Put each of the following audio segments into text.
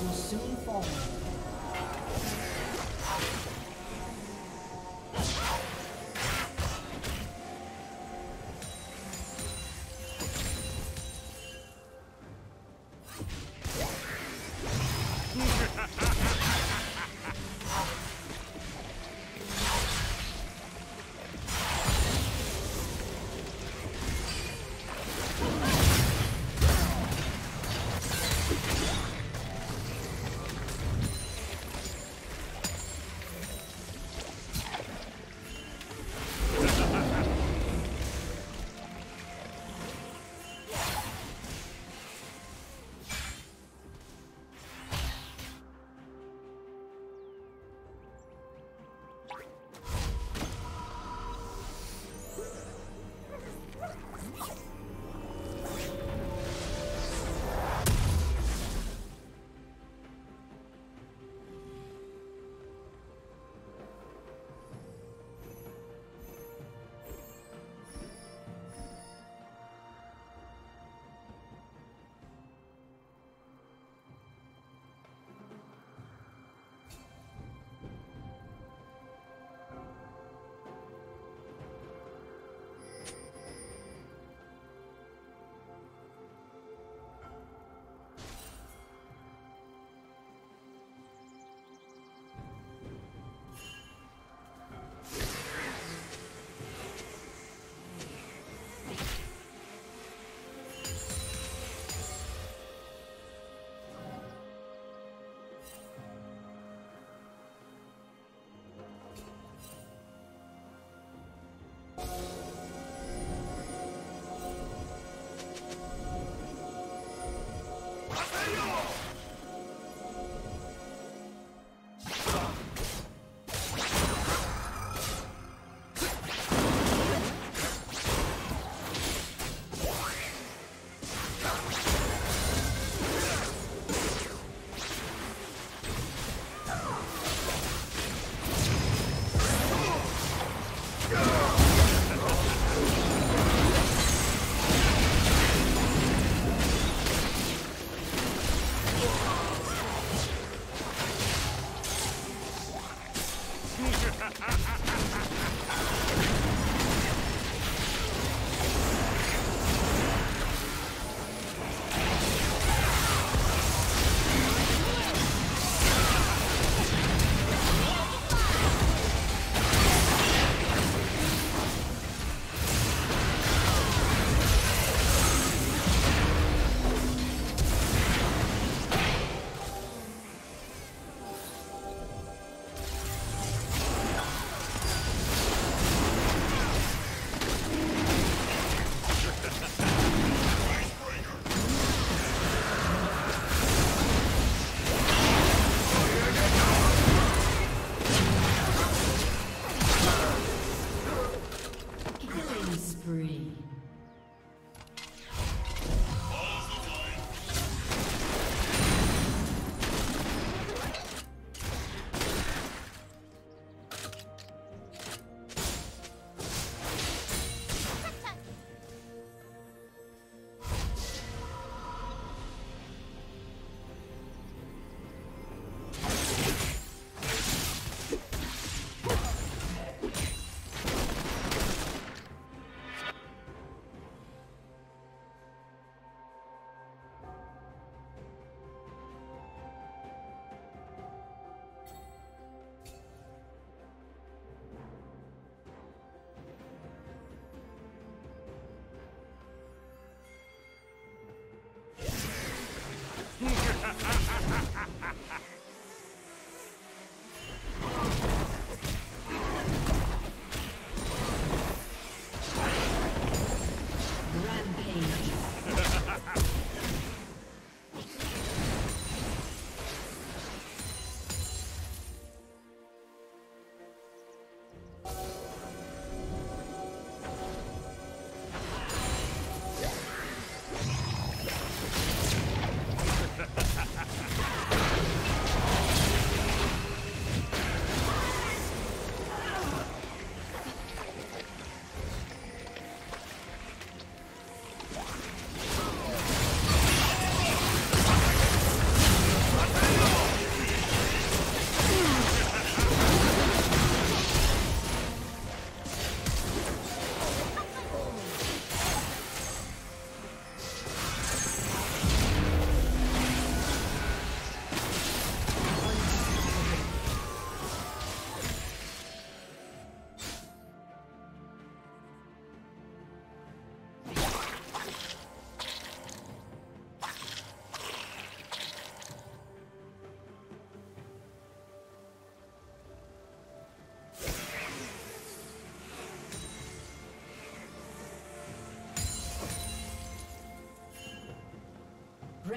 Will soon fall.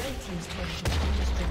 Red team's turret has been destroyed.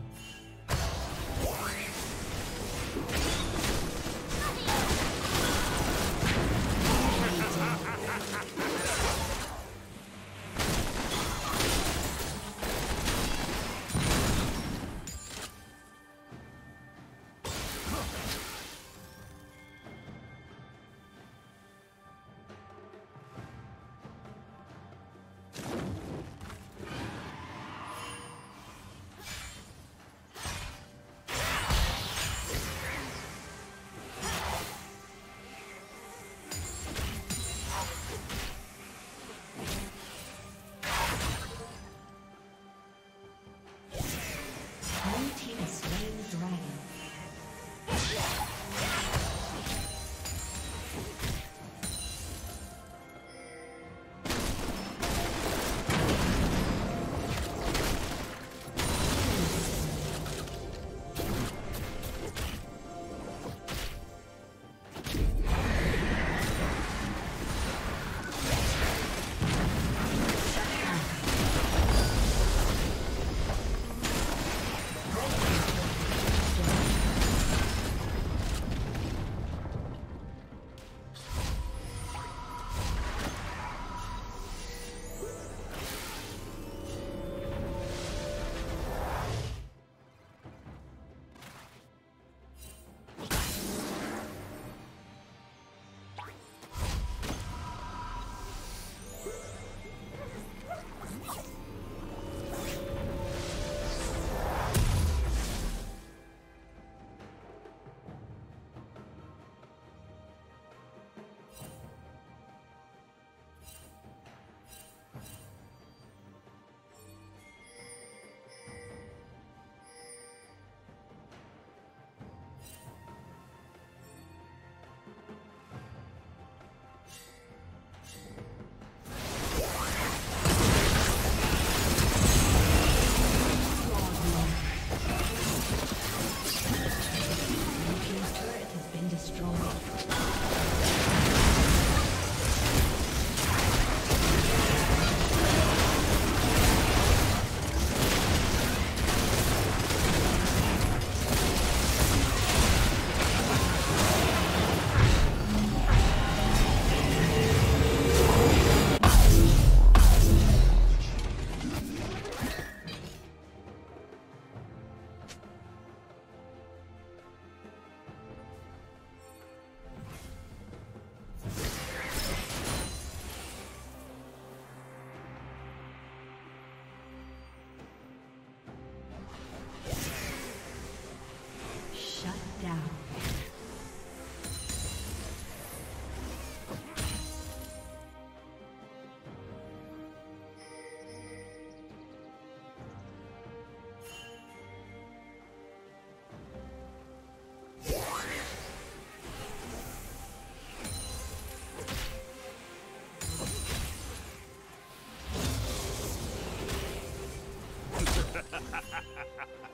Shut down.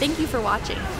Thank you for watching.